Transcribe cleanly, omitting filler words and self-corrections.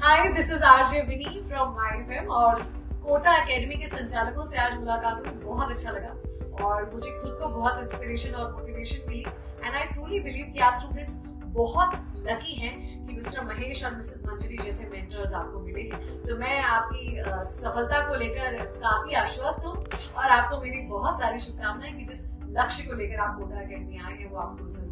Hi this is RJ Vini from my FM और Kota academy के संचालकों से आज मुलाकात हुई, बहुत अच्छा लगा और मुझे खुद को बहुत इंस्पिरेशन और मोटिवेशन मिली एंड आई ट्रूली बिलीव कि आप स्टूडेंट्स बहुत लकी हैं कि मिस्टर महेश और मिसेस मंजरी जैसे मेंटर्स आपको मिले हैं। तो मैं आपकी सफलता को लेकर काफी आश्वस्त हूँ और आपको मेरी बहुत सारी शुभकामनाएं कि जिस लक्ष्य को लेकर आप कोटा एकेडमी आए हैं वो आपको